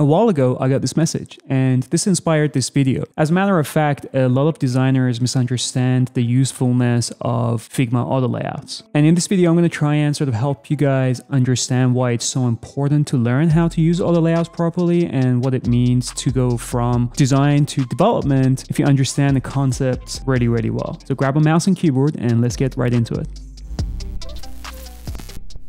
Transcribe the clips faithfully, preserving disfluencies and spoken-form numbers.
A while ago, I got this message, and this inspired this video. As a matter of fact, a lot of designers misunderstand the usefulness of Figma auto layouts. And in this video, I'm going to try and sort of help you guys understand why it's so important to learn how to use auto layouts properly and what it means to go from design to development if you understand the concepts really, really well. So grab a mouse and keyboard and let's get right into it.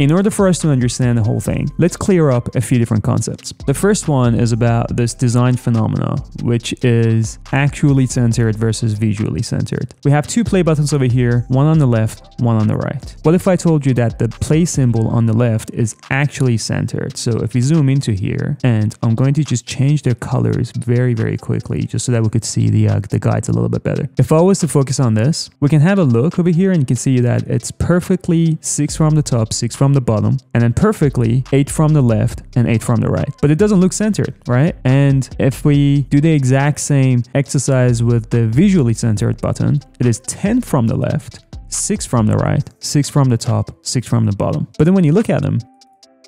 In order for us to understand the whole thing, let's clear up a few different concepts. The first one is about this design phenomena, which is actually centered versus visually centered. We have two play buttons over here, one on the left, one on the right. What if I told you that the play symbol on the left is actually centered? So if we zoom into here, and I'm going to just change their colors very, very quickly, just so that we could see the, uh, the guides a little bit better. If I was to focus on this, we can have a look over here and you can see that it's perfectly six from the top, six from the bottom, and then perfectly eight from the left and eight from the right, but it doesn't look centered, right? And if we do the exact same exercise with the visually centered button, it is ten from the left, six from the right, six from the top, six from the bottom. But then when you look at them,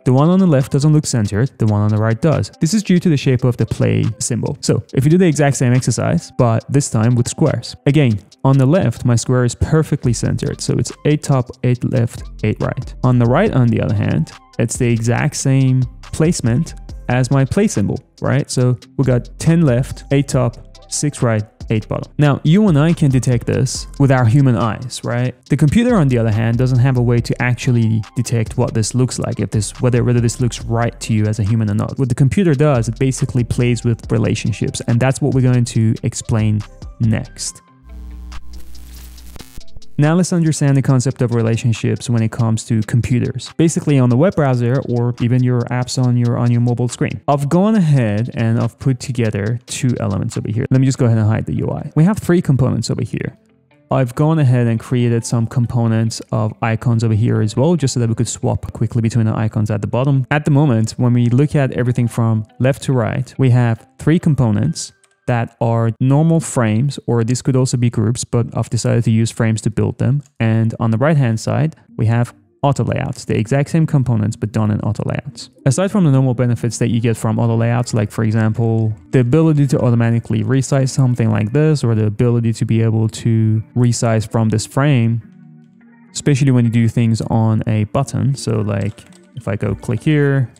the one on the left doesn't look centered, the one on the right does. This is due to the shape of the play symbol. So if you do the exact same exercise, but this time with squares. Again, on the left, my square is perfectly centered. So it's eight top, eight left, eight right. On the right, on the other hand, it's the exact same placement as my play symbol, right? So we got ten left, eight top, six right, eight bottom. Now, you and I can detect this with our human eyes, right? The computer, on the other hand, doesn't have a way to actually detect what this looks like, if this, whether, whether this looks right to you as a human or not. What the computer does, it basically plays with relationships, and that's what we're going to explain next. Now let's understand the concept of relationships when it comes to computers. Basically on the web browser or even your apps on your on your mobile screen. I've gone ahead and I've put together two elements over here. Let me just go ahead and hide the U I. We have three components over here. I've gone ahead and created some components of icons over here as well, just so that we could swap quickly between the icons at the bottom. At the moment, when we look at everything from left to right, we have three components that are normal frames, or this could also be groups, but I've decided to use frames to build them. And on the right-hand side, we have auto layouts, the exact same components, but done in auto layouts. Aside from the normal benefits that you get from auto layouts, like for example, the ability to automatically resize something like this, or the ability to be able to resize from this frame, especially when you do things on a button. So like if I go click here,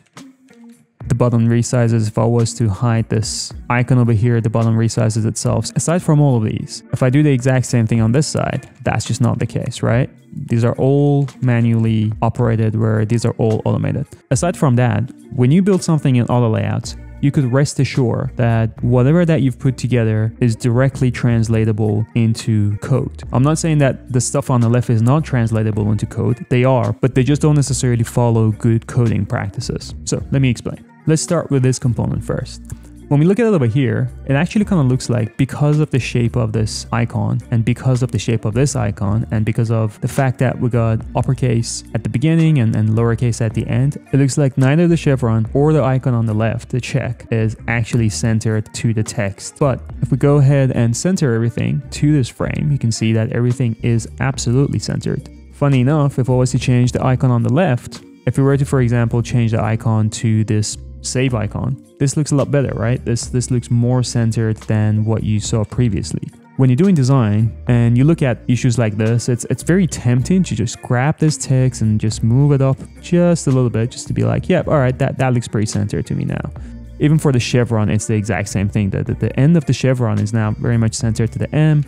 the button resizes. If I was to hide this icon over here, the button resizes itself. Aside from all of these, if I do the exact same thing on this side, that's just not the case, right? These are all manually operated, where these are all automated. Aside from that, when you build something in auto layouts, you could rest assured that whatever that you've put together is directly translatable into code. I'm not saying that the stuff on the left is not translatable into code. They are, but they just don't necessarily follow good coding practices. So let me explain. Let's start with this component first. When we look at it over here, it actually kind of looks like, because of the shape of this icon and because of the shape of this icon and because of the fact that we got uppercase at the beginning and, and lowercase at the end, it looks like neither the chevron or the icon on the left, the check, is actually centered to the text. But if we go ahead and center everything to this frame, you can see that everything is absolutely centered. Funny enough, if I was to change the icon on the left, if we were to, for example, change the icon to this save icon, this looks a lot better, right? This, this looks more centered than what you saw previously. When you're doing design and you look at issues like this, it's, it's very tempting to just grab this text and just move it up just a little bit, just to be like, yep, all right, that, that looks pretty centered to me now. Even for the chevron, it's the exact same thing. That the, the end of the chevron is now very much centered to the M.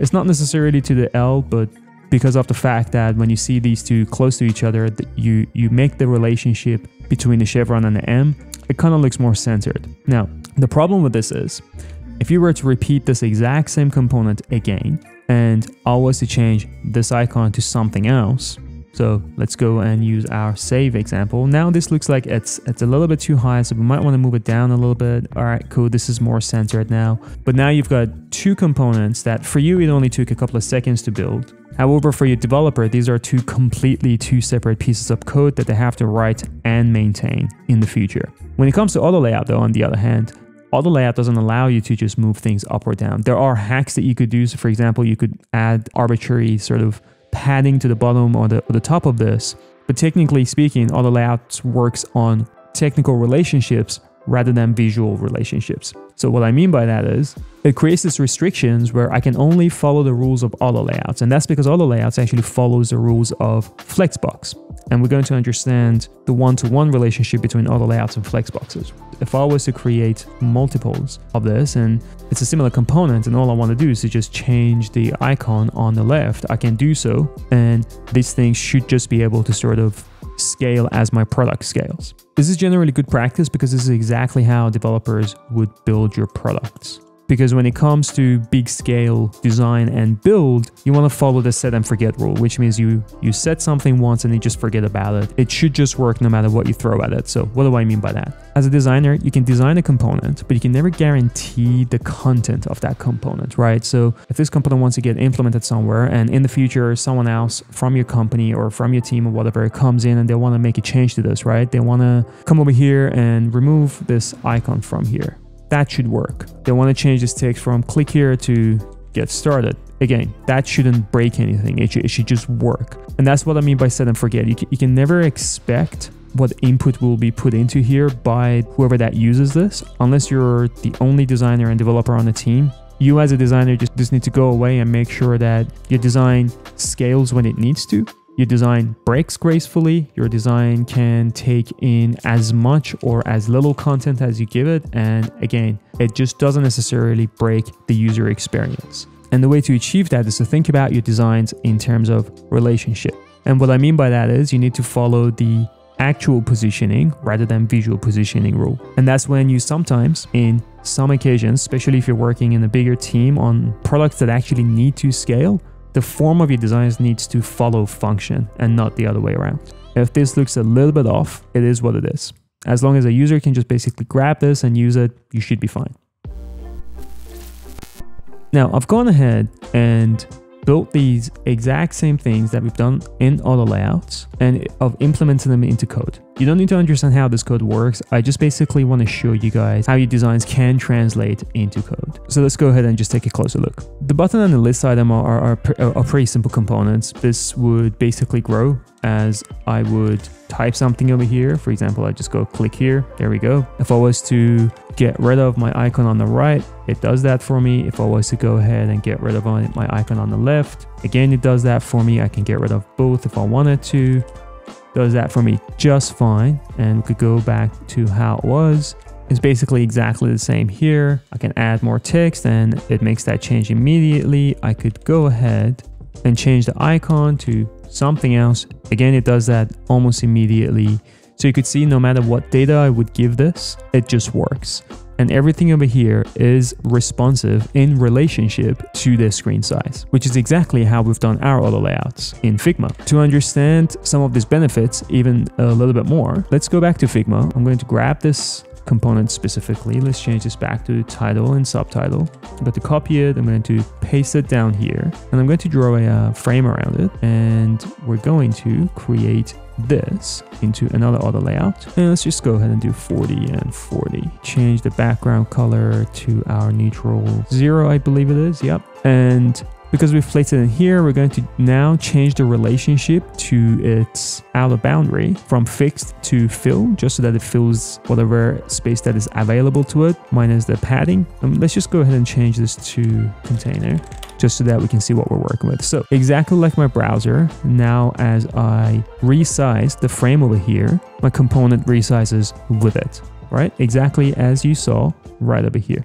It's not necessarily to the L, but because of the fact that when you see these two close to each other, you, you make the relationship between the chevron and the M, it kind of looks more centered. Now, the problem with this is, if you were to repeat this exact same component again, and I was to change this icon to something else, so let's go and use our save example. Now this looks like it's it's a little bit too high, so we might want to move it down a little bit. All right, cool, this is more centered now. But now you've got two components that for you, it only took a couple of seconds to build. However, for your developer, these are two completely two separate pieces of code that they have to write and maintain in the future. When it comes to auto layout though, on the other hand, auto layout doesn't allow you to just move things up or down. There are hacks that you could do. So for example, you could add arbitrary sort of padding to the bottom or the, or the top of this. But technically speaking, auto layout works on technical relationships rather than visual relationships. So what I mean by that is it creates these restrictions where I can only follow the rules of all the layouts. And that's because all the layouts actually follows the rules of Flexbox. And we're going to understand the one-to-one relationship between all the layouts and Flexboxes. If I was to create multiples of this and it's a similar component and all I want to do is to just change the icon on the left, I can do so. And these things should just be able to sort of scale as my product scales. This is generally good practice because this is exactly how developers would build your products. Because when it comes to big scale design and build, you want to follow the set and forget rule, which means you, you set something once and you just forget about it. It should just work no matter what you throw at it. So what do I mean by that? As a designer, you can design a component, but you can never guarantee the content of that component, right? So if this component wants to get implemented somewhere and in the future, someone else from your company or from your team or whatever comes in and they want to make a change to this, right? They want to come over here and remove this icon from here. That should work. They want to change this text from click here to get started. Again, that shouldn't break anything. It should, it should just work. And that's what I mean by set and forget. You can, you can never expect what input will be put into here by whoever that uses this, unless you're the only designer and developer on the team. You as a designer just, just need to go away and make sure that your design scales when it needs to. Your design breaks gracefully, your design can take in as much or as little content as you give it. And again, it just doesn't necessarily break the user experience. And the way to achieve that is to think about your designs in terms of relationship. And what I mean by that is you need to follow the actual positioning rather than visual positioning rule. And that's when you sometimes, in some occasions, especially if you're working in a bigger team on products that actually need to scale, the form of your designs needs to follow function and not the other way around. If this looks a little bit off, it is what it is. As long as a user can just basically grab this and use it, you should be fine. Now I've gone ahead and built these exact same things that we've done in all the layouts and I've implemented them into code. You don't need to understand how this code works. I just basically want to show you guys how your designs can translate into code. So let's go ahead and just take a closer look. The button and the list item are, are, are, are pretty simple components. This would basically grow as I would type something over here. For example, I just go click here. There we go. If I was to get rid of my icon on the right, it does that for me. If I was to go ahead and get rid of my, my icon on the left, again, it does that for me. I can get rid of both if I wanted to. Does that for me just fine, and could go back to how it was. It's basically exactly the same here. I can add more text and it makes that change immediately. I could go ahead and change the icon to something else. Again, it does that almost immediately. So you could see no matter what data I would give this, it just works. And everything over here is responsive in relationship to their screen size, which is exactly how we've done our other layouts in Figma. To understand some of these benefits even a little bit more, let's go back to Figma. I'm going to grab this component specifically. Let's change this back to title and subtitle. I'm going to copy it. I'm going to paste it down here and I'm going to draw a frame around it. And we're going to create this into another auto layout. And let's just go ahead and do forty and forty. Change the background color to our neutral zero, I believe it is. Yep. And because we've placed it in here, we're going to now change the relationship to its outer boundary from fixed to fill, just so that it fills whatever space that is available to it, minus the padding. And let's just go ahead and change this to container, just so that we can see what we're working with. So exactly like my browser, now as I resize the frame over here, my component resizes with it, right? Exactly as you saw right over here.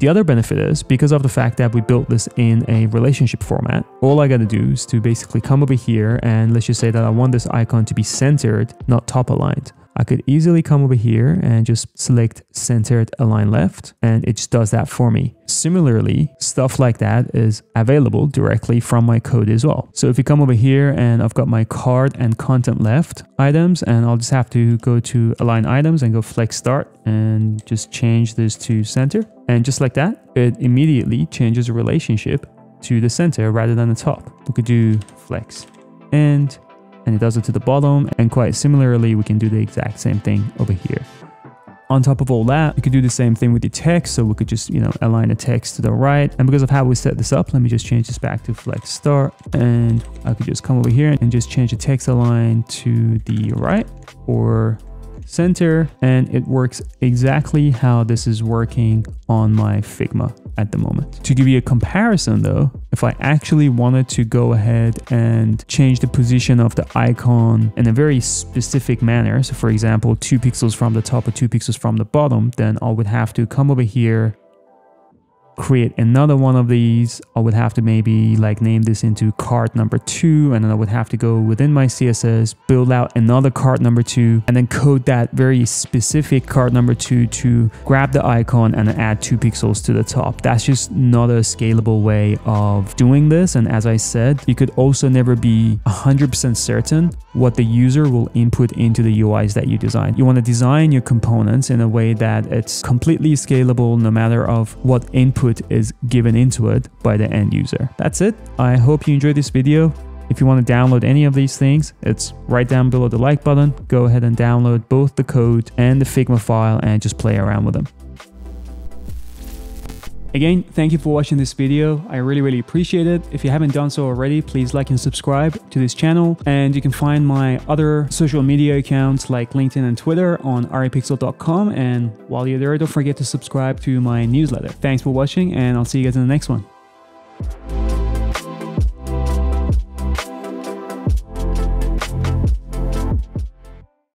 The other benefit is, because of the fact that we built this in a relationship format, all I gotta do is to basically come over here and let's just say that I want this icon to be centered, not top aligned. I could easily come over here and just select centered align left and it just does that for me. Similarly, stuff like that is available directly from my code as well. So if you come over here and I've got my card and content left items and I'll just have to go to align items and go flex start and just change this to center. And just like that, it immediately changes the relationship to the center rather than the top. We could do flex and and it does it to the bottom. And quite similarly, we can do the exact same thing over here. On top of all that, you could do the same thing with your text. So we could just, you know, align the text to the right. And because of how we set this up, let me just change this back to flex start. And I could just come over here and just change the text align to the right or center, and it works exactly how this is working on my Figma at the moment. To give you a comparison though, if I actually wanted to go ahead and change the position of the icon in a very specific manner, so for example, two pixels from the top or two pixels from the bottom, then I would have to come over here, create another one of these. I would have to maybe like name this into card number two, and then I would have to go within my C S S, build out another card number two, and then code that very specific card number two to grab the icon and add two pixels to the top. That's just not a scalable way of doing this. And as I said, you could also never be one hundred percent certain what the user will input into the U Is that you design. You want to design your components in a way that it's completely scalable no matter of what input is given into it by the end user. That's it. I hope you enjoyed this video. If you want to download any of these things, it's right down below the like button. Go ahead and download both the code and the Figma file and just play around with them. Again, thank you for watching this video. I really, really appreciate it. If you haven't done so already, please like and subscribe to this channel. And you can find my other social media accounts like LinkedIn and Twitter on ari pxl dot com. And while you're there, don't forget to subscribe to my newsletter. Thanks for watching, and I'll see you guys in the next one.